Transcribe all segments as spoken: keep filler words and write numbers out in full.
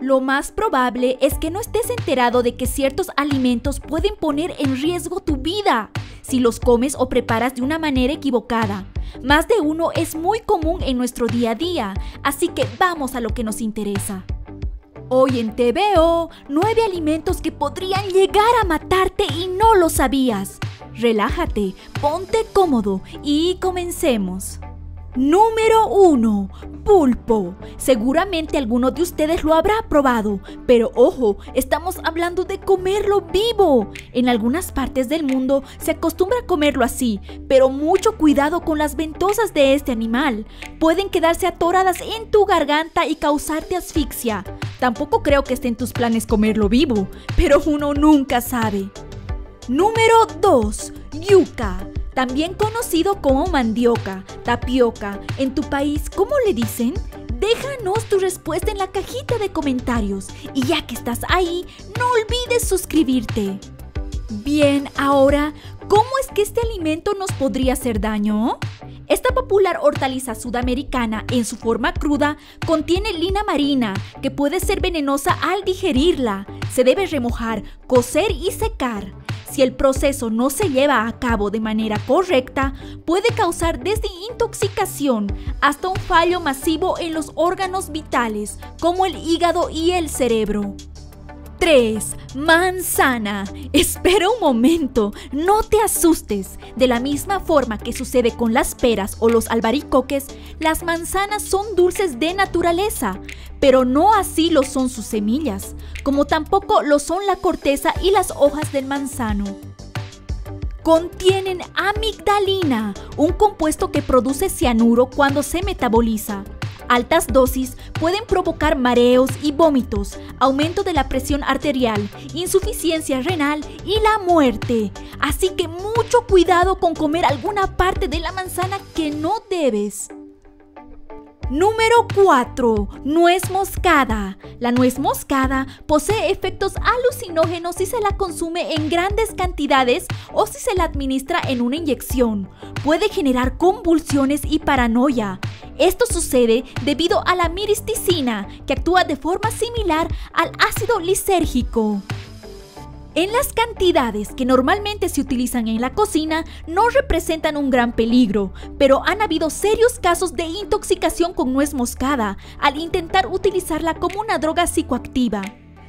Lo más probable es que no estés enterado de que ciertos alimentos pueden poner en riesgo tu vida si los comes o preparas de una manera equivocada. Más de uno es muy común en nuestro día a día, así que vamos a lo que nos interesa. Hoy en Te Veo, nueve alimentos que podrían llegar a matarte y no lo sabías. Relájate, ponte cómodo y comencemos. Número uno. Pulpo. Seguramente alguno de ustedes lo habrá probado, pero ojo, estamos hablando de comerlo vivo. En algunas partes del mundo se acostumbra a comerlo así, pero mucho cuidado con las ventosas de este animal. Pueden quedarse atoradas en tu garganta y causarte asfixia. Tampoco creo que esté en tus planes comerlo vivo, pero uno nunca sabe. Número dos. Yuca. También conocido como mandioca, tapioca. ¿En tu país cómo le dicen? Déjanos tu respuesta en la cajita de comentarios. Y ya que estás ahí, no olvides suscribirte. Bien, ahora, ¿cómo es que este alimento nos podría hacer daño? Esta popular hortaliza sudamericana, en su forma cruda, contiene linamarina, que puede ser venenosa al digerirla. Se debe remojar, cocer y secar. Si el proceso no se lleva a cabo de manera correcta, puede causar desde intoxicación hasta un fallo masivo en los órganos vitales, como el hígado y el cerebro. tres. Manzana. Espera un momento, no te asustes. De la misma forma que sucede con las peras o los albaricoques, las manzanas son dulces de naturaleza, pero no así lo son sus semillas, como tampoco lo son la corteza y las hojas del manzano. Contienen amigdalina, un compuesto que produce cianuro cuando se metaboliza. Altas dosis pueden provocar mareos y vómitos, aumento de la presión arterial, insuficiencia renal y la muerte. Así que mucho cuidado con comer alguna parte de la manzana que no debes. Número cuatro. Nuez moscada. La nuez moscada posee efectos alucinógenos si se la consume en grandes cantidades o si se la administra en una inyección. Puede generar convulsiones y paranoia. Esto sucede debido a la miristicina, que actúa de forma similar al ácido lisérgico. En las cantidades que normalmente se utilizan en la cocina no representan un gran peligro, pero han habido serios casos de intoxicación con nuez moscada al intentar utilizarla como una droga psicoactiva.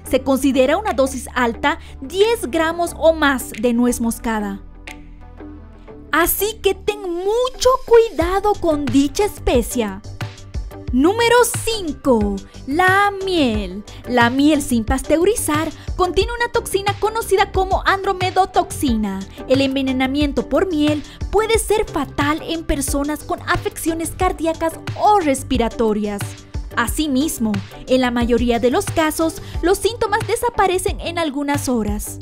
Se considera una dosis alta, diez gramos o más de nuez moscada. Así que ten mucho cuidado con dicha especia. Número cinco. La miel. La miel sin pasteurizar contiene una toxina conocida como andromedotoxina. El envenenamiento por miel puede ser fatal en personas con afecciones cardíacas o respiratorias. Asimismo, en la mayoría de los casos, los síntomas desaparecen en algunas horas.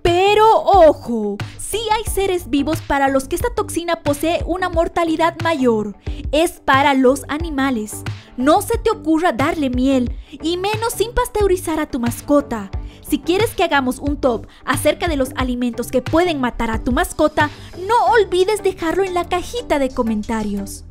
Pero ojo, sí hay seres vivos para los que esta toxina posee una mortalidad mayor. Es para los animales. No se te ocurra darle miel, y menos sin pasteurizar a tu mascota. Si quieres que hagamos un top acerca de los alimentos que pueden matar a tu mascota, no olvides dejarlo en la cajita de comentarios.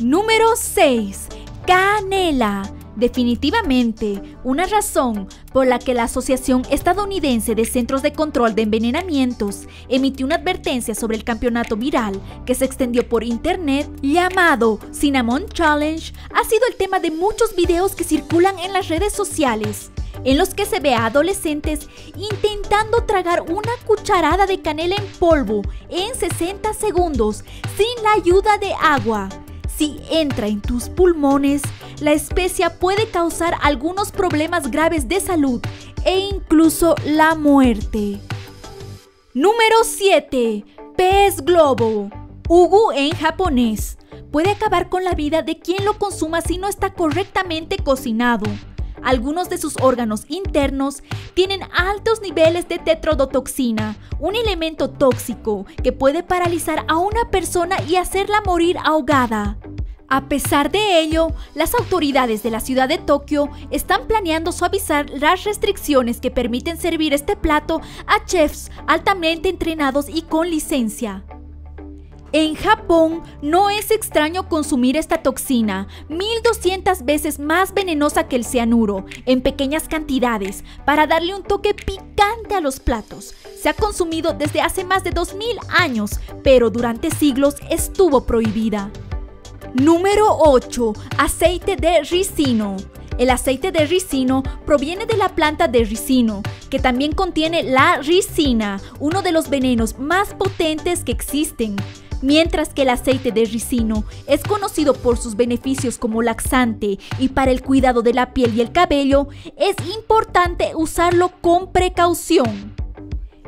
Número seis. Canela. Definitivamente, una razón por la que la Asociación Estadounidense de Centros de Control de Envenenamientos emitió una advertencia sobre el campeonato viral que se extendió por internet llamado Cinnamon Challenge ha sido el tema de muchos videos que circulan en las redes sociales, en los que se ve a adolescentes intentando tragar una cucharada de canela en polvo en sesenta segundos sin la ayuda de agua. Si entra en tus pulmones, la especia puede causar algunos problemas graves de salud e incluso la muerte. Número siete. Pez globo. Ugu en japonés. Puede acabar con la vida de quien lo consuma si no está correctamente cocinado. Algunos de sus órganos internos tienen altos niveles de tetrodotoxina, un elemento tóxico que puede paralizar a una persona y hacerla morir ahogada. A pesar de ello, las autoridades de la ciudad de Tokio están planeando suavizar las restricciones que permiten servir este plato a chefs altamente entrenados y con licencia. En Japón no es extraño consumir esta toxina, mil doscientas veces más venenosa que el cianuro, en pequeñas cantidades, para darle un toque picante a los platos. Se ha consumido desde hace más de dos mil años, pero durante siglos estuvo prohibida. Número ocho. Aceite de ricino. El aceite de ricino proviene de la planta de ricino, que también contiene la ricina, uno de los venenos más potentes que existen. Mientras que el aceite de ricino es conocido por sus beneficios como laxante y para el cuidado de la piel y el cabello, es importante usarlo con precaución.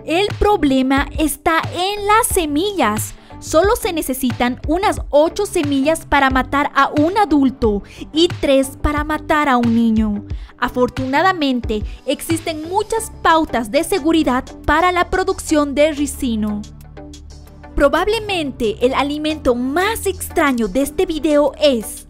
El problema está en las semillas. Solo se necesitan unas ocho semillas para matar a un adulto y tres para matar a un niño. Afortunadamente, existen muchas pautas de seguridad para la producción de ricino. Probablemente el alimento más extraño de este video es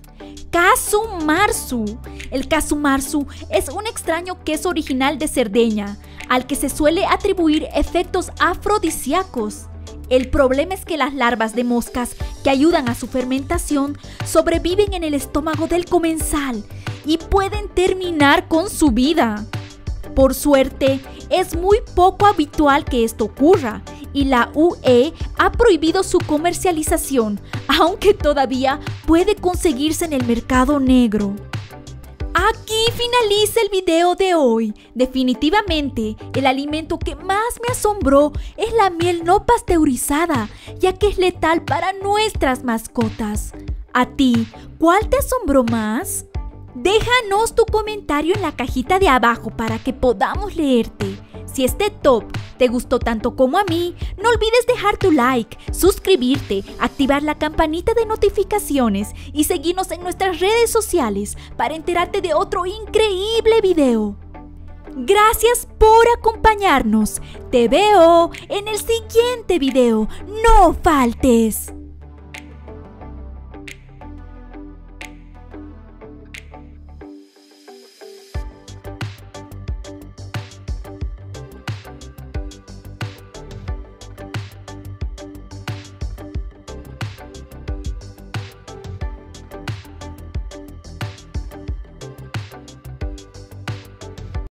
Casu Marzu. El Casu Marzu es un extraño queso original de Cerdeña, al que se suele atribuir efectos afrodisíacos. El problema es que las larvas de moscas que ayudan a su fermentación sobreviven en el estómago del comensal y pueden terminar con su vida. Por suerte, es muy poco habitual que esto ocurra y la U E ha prohibido su comercialización, aunque todavía puede conseguirse en el mercado negro. Aquí finaliza el video de hoy. Definitivamente, el alimento que más me asombró es la miel no pasteurizada, ya que es letal para nuestras mascotas. ¿A ti, cuál te asombró más? Déjanos tu comentario en la cajita de abajo para que podamos leerte. Si este top te gustó tanto como a mí, no olvides dejar tu like, suscribirte, activar la campanita de notificaciones y seguirnos en nuestras redes sociales para enterarte de otro increíble video. Gracias por acompañarnos. Te veo en el siguiente video. No faltes.